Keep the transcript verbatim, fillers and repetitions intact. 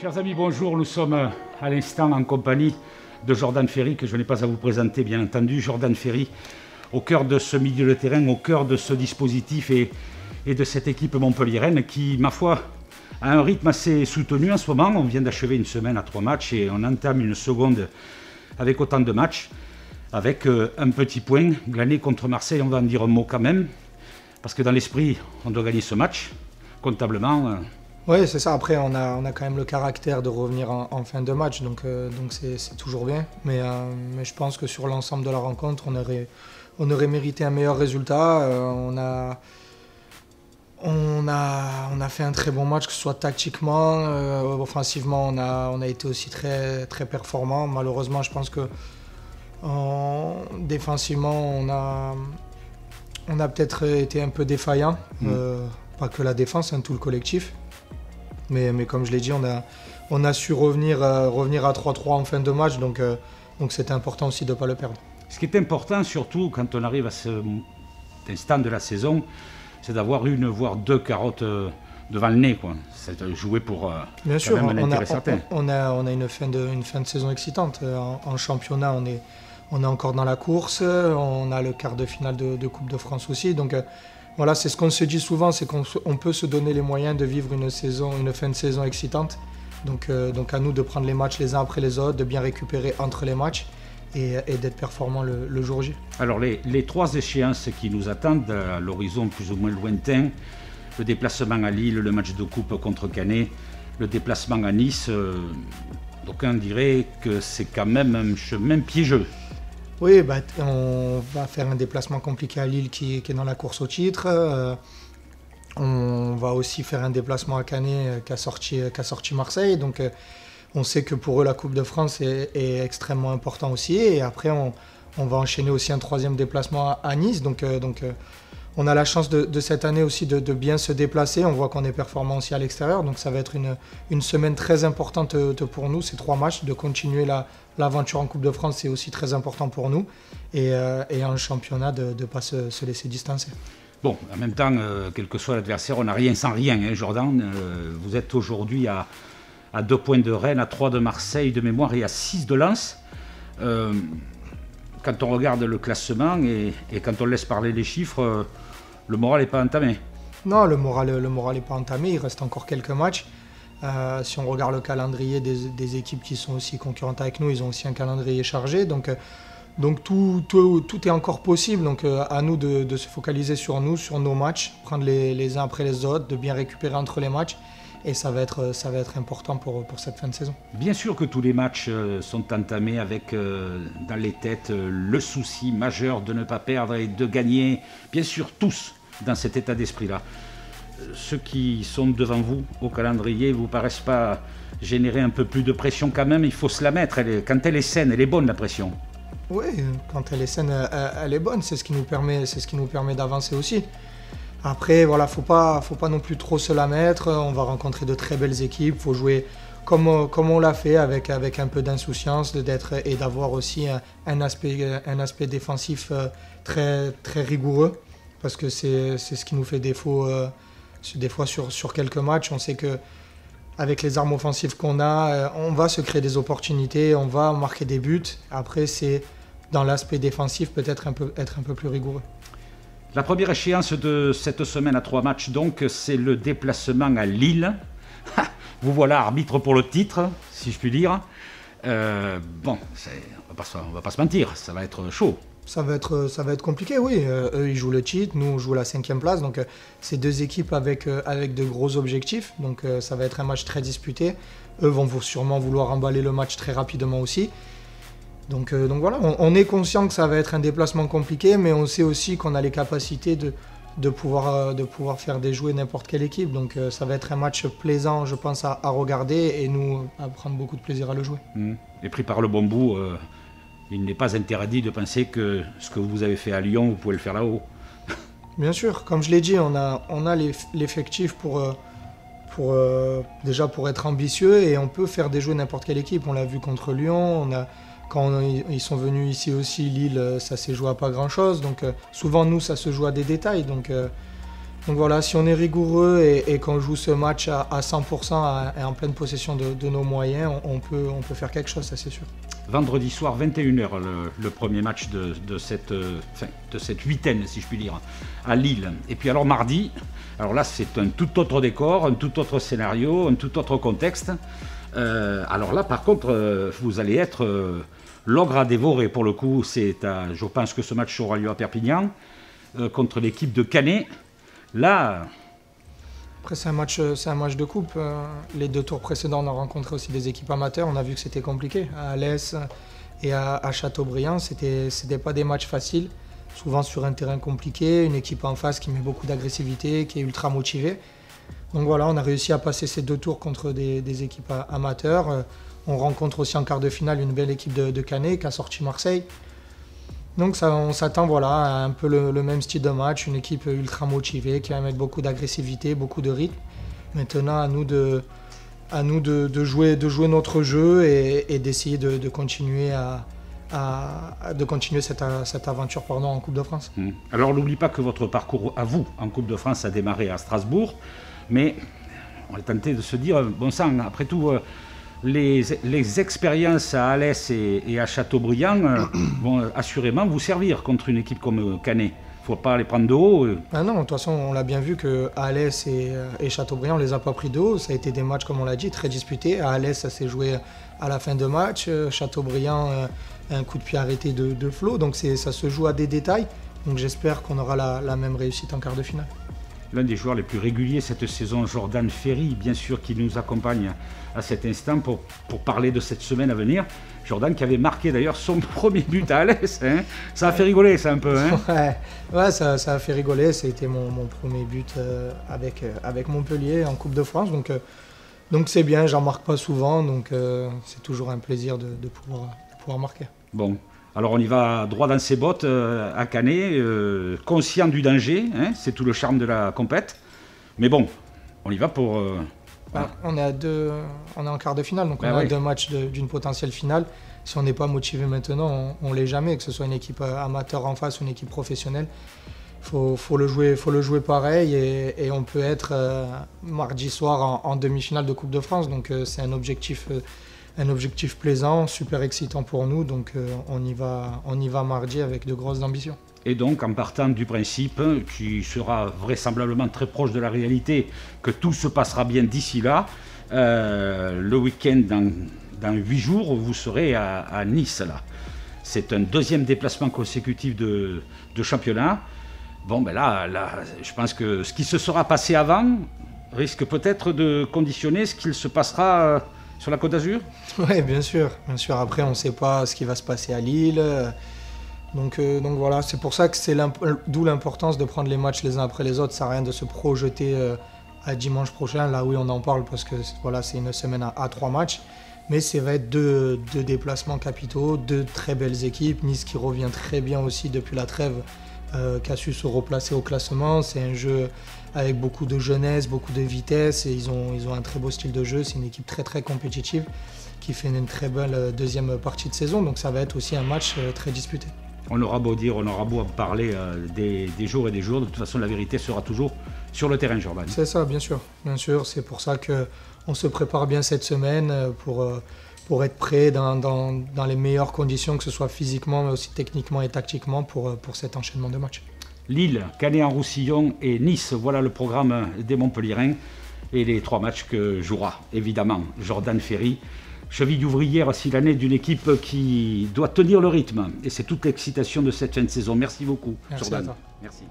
Chers amis, bonjour. Nous sommes à l'instant en compagnie de Jordan Ferri, que je n'ai pas à vous présenter, bien entendu. Jordan Ferri, au cœur de ce milieu de terrain, au cœur de ce dispositif et, et de cette équipe montpelliéraine qui, ma foi, à un rythme assez soutenu en ce moment. On vient d'achever une semaine à trois matchs et on entame une seconde avec autant de matchs, avec un petit point glané contre Marseille. On va en dire un mot quand même, parce que dans l'esprit, on doit gagner ce match, comptablement. Oui, c'est ça. Après, on a, on a quand même le caractère de revenir en, en fin de match, donc euh, donc c'est toujours bien. Mais, euh, mais je pense que sur l'ensemble de la rencontre, on aurait, on aurait mérité un meilleur résultat. Euh, on a... On a, on a fait un très bon match, que ce soit tactiquement, euh, offensivement, on a, on a été aussi très, très performant. Malheureusement, je pense que on, défensivement, on a, on a peut-être été un peu défaillant. Mmh. Euh, pas que la défense, hein, tout le collectif. Mais, mais comme je l'ai dit, on a, on a su revenir, euh, revenir à trois trois en fin de match, donc euh, donc c'était important aussi de ne pas le perdre. Ce qui est important, surtout quand on arrive à cet instant de la saison, c'est d'avoir une, voire deux carottes devant le nez, quoi. C'est jouer pour euh, bien sûr, même un on, a, certain. On, a, on a une fin de, une fin de saison excitante. En, en championnat, on est, on est encore dans la course. On a le quart de finale de, de Coupe de France aussi. Donc euh, voilà, c'est ce qu'on se dit souvent, c'est qu'on on peut se donner les moyens de vivre une, saison, une fin de saison excitante. Donc, euh, donc à nous de prendre les matchs les uns après les autres, de bien récupérer entre les matchs et, et d'être performant le, le jour J. Alors les, les trois échéances qui nous attendent à l'horizon plus ou moins lointain, le déplacement à Lille, le match de coupe contre Canet, le déplacement à Nice, euh, d'aucuns dirait que c'est quand même un chemin piégeux. Oui, bah, on va faire un déplacement compliqué à Lille qui, qui est dans la course au titre. Euh, on va aussi faire un déplacement à Canet qu'a sorti, qu'a sorti Marseille. Donc, euh, on sait que pour eux, la Coupe de France est, est extrêmement importante aussi. Et après, on, on va enchaîner aussi un troisième déplacement à, à Nice. Donc, euh, donc euh, on a la chance de, de cette année aussi de, de bien se déplacer. On voit qu'on est performant aussi à l'extérieur. Donc, ça va être une, une semaine très importante pour nous, ces trois matchs. De continuer la, l'aventure en Coupe de France, c'est aussi très important pour nous. Et, euh, et en championnat, de ne pas se, se laisser distancer. Bon, en même temps, euh, quel que soit l'adversaire, on n'a rien sans rien, hein, Jordan. Euh, vous êtes aujourd'hui à... à deux points de Rennes, à trois de Marseille de mémoire et à six de Lens. Euh, quand on regarde le classement et, et quand on laisse parler les chiffres, euh, le moral n'est pas entamé. Non, le moral le moral n'est pas entamé, il reste encore quelques matchs. Euh, si on regarde le calendrier des, des équipes qui sont aussi concurrentes avec nous, ils ont aussi un calendrier chargé. Donc, euh, donc tout, tout, tout est encore possible. Donc euh, à nous de, de se focaliser sur nous, sur nos matchs, prendre les, les uns après les autres, de bien récupérer entre les matchs. Et ça va être, ça va être important pour, pour cette fin de saison. Bien sûr que tous les matchs sont entamés avec euh, dans les têtes le souci majeur de ne pas perdre et de gagner. Bien sûr, tous dans cet état d'esprit-là. Ceux qui sont devant vous au calendrier ne vous paraissent pas générer un peu plus de pression quand même. Il faut se la mettre. Elle est, quand elle est saine, elle est bonne la pression. Oui, quand elle est saine, elle, elle est bonne. C'est ce qui nous permet, c'est ce qui nous permet d'avancer aussi. Après, voilà, faut pas, faut pas non plus trop se la mettre. On va rencontrer de très belles équipes. Faut jouer comme, comme on l'a fait, avec, avec un peu d'insouciance, d'être et d'avoir aussi un, un, aspect, un aspect défensif très, très rigoureux, parce que c'est ce qui nous fait défaut euh, des fois sur, sur quelques matchs. On sait que avec les armes offensives qu'on a, on va se créer des opportunités, on va marquer des buts. Après, c'est dans l'aspect défensif peut-être un peu, être un peu plus rigoureux. La première échéance de cette semaine à trois matchs, donc, c'est le déplacement à Lille. Vous voilà arbitre pour le titre, si je puis dire. Euh, bon, on ne va pas se mentir, ça va être chaud. Ça va être, ça va être compliqué, oui. Euh, eux, ils jouent le titre, nous, on joue la cinquième place. Donc, euh, c'est deux équipes avec, euh, avec de gros objectifs. Donc, euh, ça va être un match très disputé. Eux vont sûrement vouloir emballer le match très rapidement aussi. Donc, euh, donc voilà, on, on est conscient que ça va être un déplacement compliqué, mais on sait aussi qu'on a les capacités de, de, pouvoir, euh, de pouvoir faire déjouer n'importe quelle équipe. Donc euh, ça va être un match plaisant, je pense, à, à regarder et nous à prendre beaucoup de plaisir à le jouer. Mmh. Et pris par le bon bout, euh, il n'est pas interdit de penser que ce que vous avez fait à Lyon, vous pouvez le faire là-haut. Bien sûr, comme je l'ai dit, on a, on a l'effectif pour... Euh, Pour, euh, déjà pour être ambitieux, et on peut faire déjouer n'importe quelle équipe. On l'a vu contre Lyon, on a, quand on, ils sont venus ici aussi, Lille, ça s'est joué à pas grand chose. Donc euh, souvent nous ça se joue à des détails. Donc, euh, Donc voilà, si on est rigoureux et, et qu'on joue ce match à, à cent pour cent et en pleine possession de, de nos moyens, on, on, peut, on peut faire quelque chose, ça c'est sûr. Vendredi soir, vingt et une heures, le, le premier match de, de, cette, euh, enfin, de cette huitaine, si je puis dire, à Lille. Et puis alors mardi, alors là c'est un tout autre décor, un tout autre scénario, un tout autre contexte. Euh, alors là par contre, euh, vous allez être euh, l'ogre à dévorer pour le coup. C'est à, je pense que ce match aura lieu à Perpignan euh, contre l'équipe de Canet. Là... Après, c'est un match, c'est un match de coupe. Les deux tours précédents, on a rencontré aussi des équipes amateurs. On a vu que c'était compliqué. À Alès et à, à Châteaubriand, c'était, c'était pas des matchs faciles. Souvent sur un terrain compliqué, une équipe en face qui met beaucoup d'agressivité, qui est ultra motivée. Donc voilà, on a réussi à passer ces deux tours contre des, des équipes amateurs. On rencontre aussi en quart de finale une belle équipe de, de Canet qui a sorti Marseille. Donc ça, on s'attend voilà, à un peu le, le même style de match, une équipe ultra motivée qui va mettre beaucoup d'agressivité, beaucoup de rythme. Maintenant à nous de, à nous de, de, jouer, de jouer notre jeu et, et d'essayer de, de, continuer à, à, de continuer cette, cette aventure pardon, en Coupe de France. Alors n'oublie pas que votre parcours à vous en Coupe de France a démarré à Strasbourg, mais on est tenté de se dire, bon sang, après tout... Les, les expériences à Alès et, et à Châteaubriand euh, vont assurément vous servir contre une équipe comme Canet. Il ne faut pas les prendre de haut. Euh. Ah non, de toute façon, on l'a bien vu que Alès et, et Châteaubriand, on ne les a pas pris de haut. Ça a été des matchs, comme on l'a dit, très disputés. À Alès, ça s'est joué à la fin de match. Châteaubriand, euh, un coup de pied arrêté de, de Flo. Donc ça se joue à des détails. Donc j'espère qu'on aura la, la même réussite en quart de finale. L'un des joueurs les plus réguliers cette saison, Jordan Ferri, bien sûr, qui nous accompagne à cet instant pour, pour parler de cette semaine à venir. Jordan qui avait marqué d'ailleurs son premier but à Alès. Hein, ça a fait rigoler, ça, un peu. Hein ouais, ouais ça, ça a fait rigoler. C'était mon, mon premier but euh, avec, euh, avec Montpellier en Coupe de France. Donc euh, donc c'est bien, j'en marque pas souvent. Donc euh, c'est toujours un plaisir de, de, pouvoir, de pouvoir marquer. Bon. Alors on y va droit dans ses bottes euh, à Canet, euh, conscient du danger, hein, c'est tout le charme de la compète. Mais bon, on y va pour... Euh, voilà. bah, on, est à deux, on est en quart de finale, donc bah on a oui. deux matchs d'une potentielle finale. Si on n'est pas motivé maintenant, on ne l'est jamais, que ce soit une équipe amateur en face ou une équipe professionnelle. Il faut, faut, faut le jouer pareil et, et on peut être euh, mardi soir en, en demi-finale de Coupe de France, donc euh, c'est un objectif... Euh, Un objectif plaisant, super excitant pour nous, donc euh, on, y va, on y va mardi avec de grosses ambitions. Et donc en partant du principe, qui sera vraisemblablement très proche de la réalité, que tout se passera bien d'ici là, euh, le week-end dans, dans huit jours, vous serez à, à Nice là. C'est un deuxième déplacement consécutif de, de championnat. Bon ben là, là, je pense que ce qui se sera passé avant risque peut-être de conditionner ce qu'il se passera... Euh, Sur la Côte d'Azur? Oui, bien sûr. Bien sûr. Après, on ne sait pas ce qui va se passer à Lille. Donc, euh, donc voilà, c'est pour ça que c'est d'où l'importance de prendre les matchs les uns après les autres. Ça ne sert à rien de se projeter euh, à dimanche prochain. Là, oui, on en parle parce que voilà, c'est une semaine à, à trois matchs. Mais ça va être deux, deux déplacements capitaux, deux très belles équipes. Nice qui revient très bien aussi depuis la trêve, euh, qui a su se replacer au classement. C'est un jeu... avec beaucoup de jeunesse, beaucoup de vitesse, et ils ont, ils ont un très beau style de jeu. C'est une équipe très très compétitive qui fait une très belle deuxième partie de saison, donc ça va être aussi un match très disputé. On aura beau dire, on aura beau parler des, des jours et des jours, de toute façon la vérité sera toujours sur le terrain, Jordan. C'est ça, bien sûr, bien sûr. C'est pour ça qu'on se prépare bien cette semaine pour, pour être prêt dans, dans, dans les meilleures conditions, que ce soit physiquement, mais aussi techniquement et tactiquement pour, pour cet enchaînement de matchs. Lille, Canet-en-Roussillon et Nice, voilà le programme des Montpelliérains et les trois matchs que jouera évidemment Jordan Ferri, cheville ouvrière si l'année d'une équipe qui doit tenir le rythme. Et c'est toute l'excitation de cette fin de saison. Merci beaucoup, Jordan. Merci.